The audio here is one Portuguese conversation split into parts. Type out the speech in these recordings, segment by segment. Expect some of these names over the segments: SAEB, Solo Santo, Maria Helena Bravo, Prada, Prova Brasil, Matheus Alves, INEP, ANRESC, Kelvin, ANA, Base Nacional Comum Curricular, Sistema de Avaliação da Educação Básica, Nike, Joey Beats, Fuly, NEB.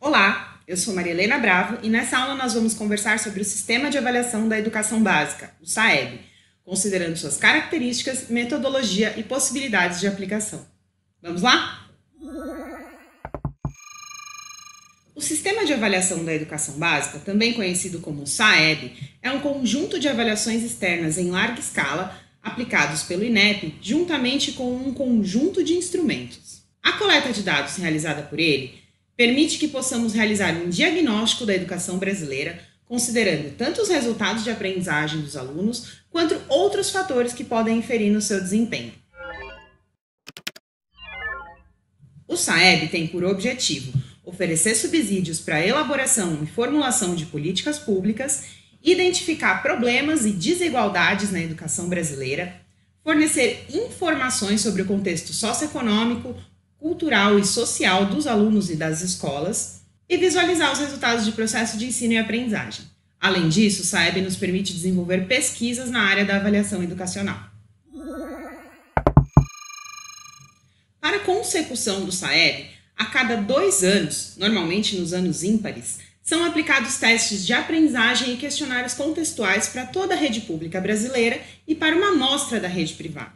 Olá, eu sou Maria Helena Bravo e nessa aula nós vamos conversar sobre o Sistema de Avaliação da Educação Básica, o SAEB, considerando suas características, metodologia e possibilidades de aplicação. Vamos lá? O Sistema de Avaliação da Educação Básica, também conhecido como SAEB, é um conjunto de avaliações externas em larga escala aplicados pelo INEP juntamente com um conjunto de instrumentos. A coleta de dados realizada por ele permite que possamos realizar um diagnóstico da educação brasileira, considerando tanto os resultados de aprendizagem dos alunos, quanto outros fatores que podem inferir no seu desempenho. O SAEB tem por objetivo oferecer subsídios para a elaboração e formulação de políticas públicas, identificar problemas e desigualdades na educação brasileira, fornecer informações sobre o contexto socioeconômico, cultural e social dos alunos e das escolas e visualizar os resultados de processo de ensino e aprendizagem. Além disso, o SAEB nos permite desenvolver pesquisas na área da avaliação educacional. Para a consecução do SAEB, a cada 2 anos, normalmente nos anos ímpares, são aplicados testes de aprendizagem e questionários contextuais para toda a rede pública brasileira e para uma amostra da rede privada.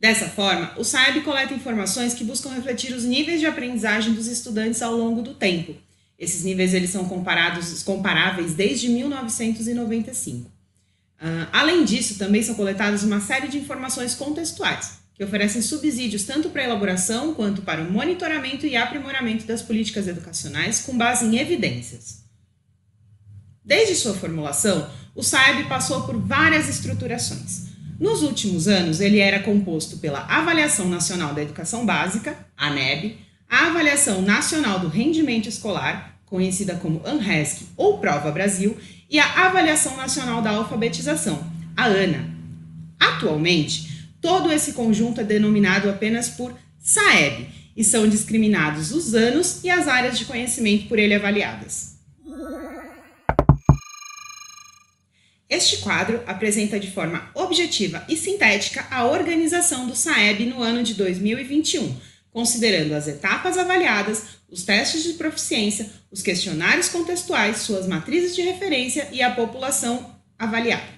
Dessa forma, o SAEB coleta informações que buscam refletir os níveis de aprendizagem dos estudantes ao longo do tempo. Esses níveis eles são comparáveis desde 1995. Além disso, também são coletadas uma série de informações contextuais, que oferecem subsídios tanto para a elaboração quanto para o monitoramento e aprimoramento das políticas educacionais com base em evidências. Desde sua formulação, o SAEB passou por várias estruturações. Nos últimos anos, ele era composto pela Avaliação Nacional da Educação Básica, a NEB, a Avaliação Nacional do Rendimento Escolar, conhecida como ANRESC ou Prova Brasil, e a Avaliação Nacional da Alfabetização, a ANA. Atualmente, todo esse conjunto é denominado apenas por SAEB e são discriminados os anos e as áreas de conhecimento por ele avaliadas. Este quadro apresenta de forma objetiva e sintética a organização do SAEB no ano de 2021, considerando as etapas avaliadas, os testes de proficiência, os questionários contextuais, suas matrizes de referência e a população avaliada.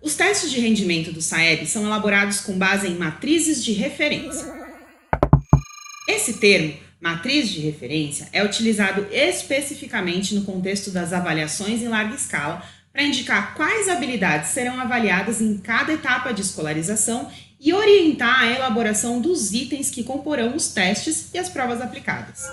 Os testes de rendimento do SAEB são elaborados com base em matrizes de referência. Esse termo matriz de referência é utilizado especificamente no contexto das avaliações em larga escala para indicar quais habilidades serão avaliadas em cada etapa de escolarização e orientar a elaboração dos itens que comporão os testes e as provas aplicadas.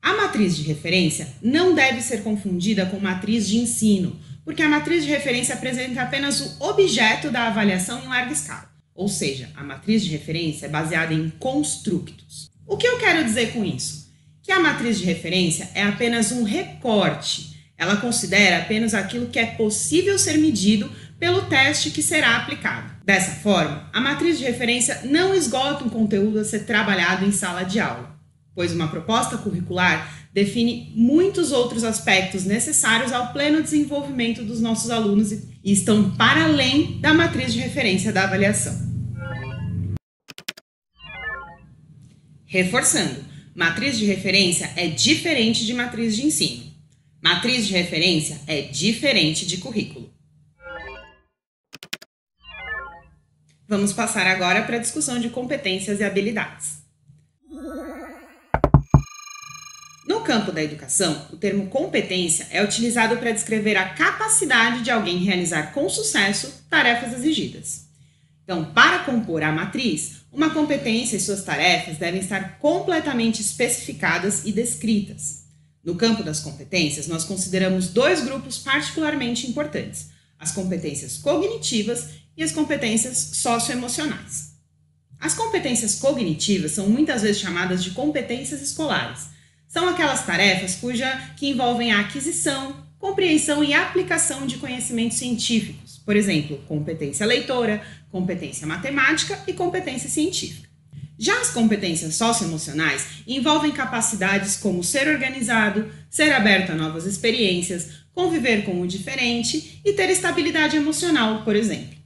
A matriz de referência não deve ser confundida com matriz de ensino, porque a matriz de referência apresenta apenas o objeto da avaliação em larga escala. Ou seja, a matriz de referência é baseada em constructos. O que eu quero dizer com isso? Que a matriz de referência é apenas um recorte. Ela considera apenas aquilo que é possível ser medido pelo teste que será aplicado. Dessa forma, a matriz de referência não esgota um conteúdo a ser trabalhado em sala de aula, pois uma proposta curricular define muitos outros aspectos necessários ao pleno desenvolvimento dos nossos alunos e estão para além da matriz de referência da avaliação. Reforçando, matriz de referência é diferente de matriz de ensino. Matriz de referência é diferente de currículo. Vamos passar agora para a discussão de competências e habilidades. No campo da educação, o termo competência é utilizado para descrever a capacidade de alguém realizar com sucesso tarefas exigidas. Então, para compor a matriz, uma competência e suas tarefas devem estar completamente especificadas e descritas. No campo das competências, nós consideramos 2 grupos particularmente importantes: as competências cognitivas e as competências socioemocionais. As competências cognitivas são muitas vezes chamadas de competências escolares. São aquelas tarefas que envolvem a aquisição, compreensão e aplicação de conhecimentos científicos, por exemplo, competência leitora, competência matemática e competência científica. Já as competências socioemocionais envolvem capacidades como ser organizado, ser aberto a novas experiências, conviver com o diferente e ter estabilidade emocional, por exemplo.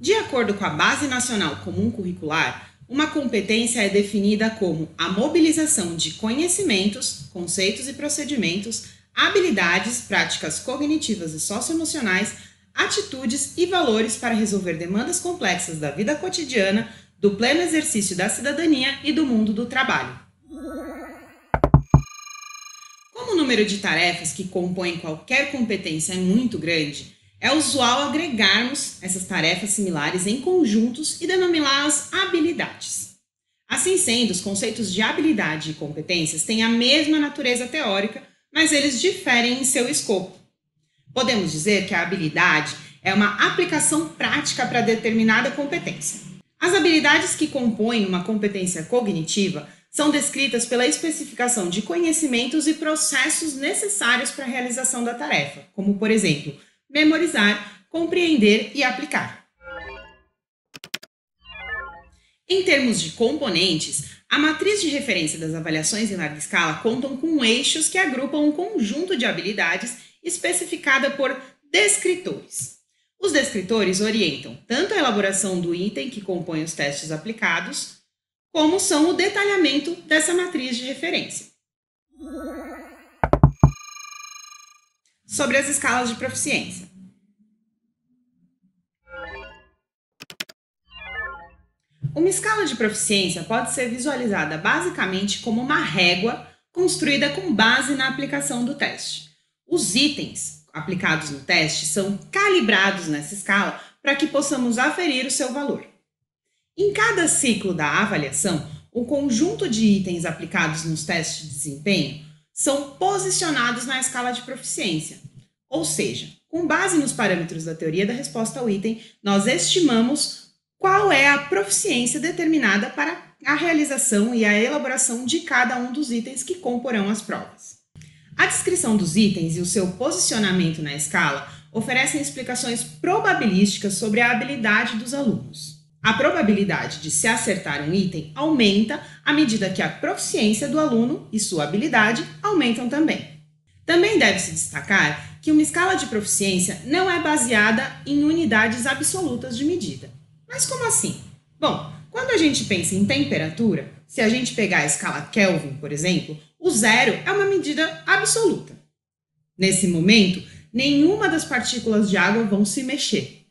De acordo com a Base Nacional Comum Curricular, uma competência é definida como a mobilização de conhecimentos, conceitos e procedimentos, habilidades, práticas cognitivas e socioemocionais, atitudes e valores para resolver demandas complexas da vida cotidiana, do pleno exercício da cidadania e do mundo do trabalho. Como o número de tarefas que compõem qualquer competência é muito grande, é usual agregarmos essas tarefas similares em conjuntos e denominá-las habilidades. Assim sendo, os conceitos de habilidade e competências têm a mesma natureza teórica, mas eles diferem em seu escopo. Podemos dizer que a habilidade é uma aplicação prática para determinada competência. As habilidades que compõem uma competência cognitiva são descritas pela especificação de conhecimentos e processos necessários para a realização da tarefa, como, por exemplo, memorizar, compreender e aplicar. Em termos de componentes, a matriz de referência das avaliações em larga escala contam com eixos que agrupam um conjunto de habilidades especificada por descritores. Os descritores orientam tanto a elaboração do item que compõe os testes aplicados, como são o detalhamento dessa matriz de referência. Sobre as escalas de proficiência. Uma escala de proficiência pode ser visualizada basicamente como uma régua construída com base na aplicação do teste. Os itens aplicados no teste são calibrados nessa escala para que possamos aferir o seu valor. Em cada ciclo da avaliação, o conjunto de itens aplicados nos testes de desempenho são posicionados na escala de proficiência. Ou seja, com base nos parâmetros da teoria da resposta ao item, nós estimamos qual é a proficiência determinada para a realização e a elaboração de cada um dos itens que comporão as provas. A descrição dos itens e o seu posicionamento na escala oferecem explicações probabilísticas sobre a habilidade dos alunos. A probabilidade de se acertar um item aumenta à medida que a proficiência do aluno e sua habilidade aumentam também. Também deve-se destacar que uma escala de proficiência não é baseada em unidades absolutas de medida. Mas como assim? Bom, quando a gente pensa em temperatura, se a gente pegar a escala Kelvin, por exemplo, o zero é uma medida absoluta. Nesse momento, nenhuma das partículas de água vão se mexer.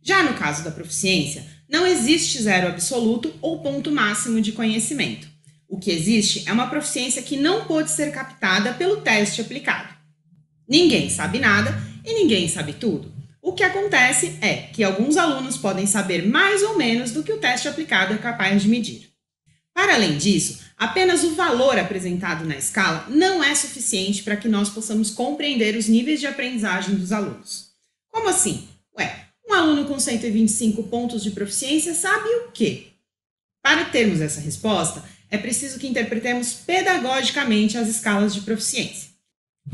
Já no caso da proficiência, não existe zero absoluto ou ponto máximo de conhecimento. O que existe é uma proficiência que não pode ser captada pelo teste aplicado. Ninguém sabe nada e ninguém sabe tudo. O que acontece é que alguns alunos podem saber mais ou menos do que o teste aplicado é capaz de medir. Para além disso, apenas o valor apresentado na escala não é suficiente para que nós possamos compreender os níveis de aprendizagem dos alunos. Como assim? Ué, um aluno com 125 pontos de proficiência sabe o quê? Para termos essa resposta, é preciso que interpretemos pedagogicamente as escalas de proficiência.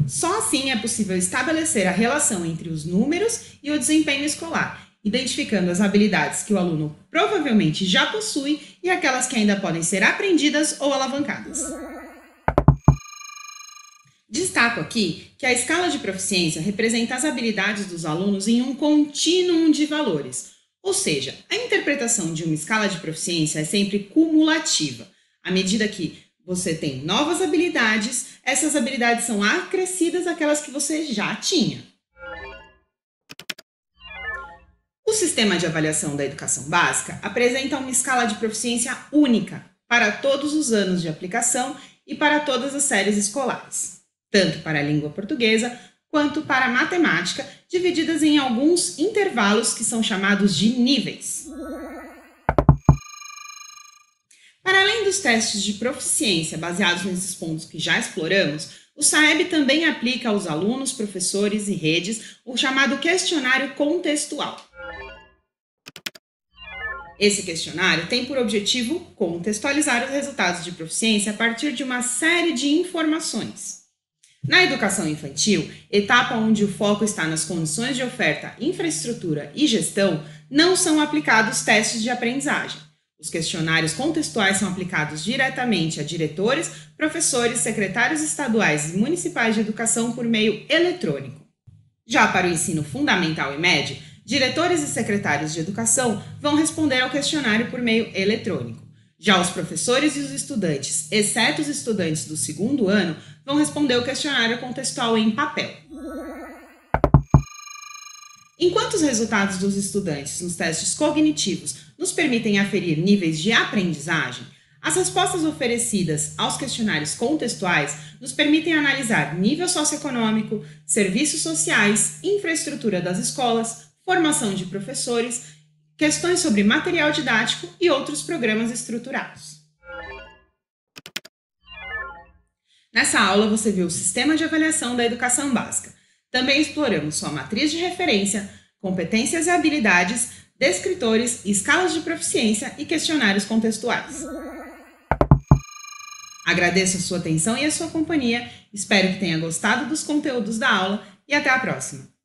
Só assim é possível estabelecer a relação entre os números e o desempenho escolar, identificando as habilidades que o aluno provavelmente já possui e aquelas que ainda podem ser aprendidas ou alavancadas. Destaco aqui que a escala de proficiência representa as habilidades dos alunos em um contínuo de valores, ou seja, a interpretação de uma escala de proficiência é sempre cumulativa. À medida que você tem novas habilidades, essas habilidades são acrescidas àquelas que você já tinha. O sistema de avaliação da educação básica apresenta uma escala de proficiência única para todos os anos de aplicação e para todas as séries escolares, tanto para a língua portuguesa quanto para a matemática, divididas em alguns intervalos que são chamados de níveis. Para além dos testes de proficiência baseados nesses pontos que já exploramos, o SAEB também aplica aos alunos, professores e redes o chamado questionário contextual. Esse questionário tem por objetivo contextualizar os resultados de proficiência a partir de uma série de informações. Na educação infantil, etapa onde o foco está nas condições de oferta, infraestrutura e gestão, não são aplicados testes de aprendizagem. Os questionários contextuais são aplicados diretamente a diretores, professores, secretários estaduais e municipais de educação por meio eletrônico. Já para o ensino fundamental e médio, diretores e secretários de educação vão responder ao questionário por meio eletrônico. Já os professores e os estudantes, exceto os estudantes do segundo ano, vão responder o questionário contextual em papel. Enquanto os resultados dos estudantes nos testes cognitivos nos permitem aferir níveis de aprendizagem, as respostas oferecidas aos questionários contextuais nos permitem analisar nível socioeconômico, serviços sociais, infraestrutura das escolas, formação de professores, questões sobre material didático e outros programas estruturados. Nessa aula você viu o sistema de avaliação da educação básica. Também exploramos sua matriz de referência, competências e habilidades, descritores, escalas de proficiência e questionários contextuais. Agradeço a sua atenção e a sua companhia, espero que tenha gostado dos conteúdos da aula e até a próxima!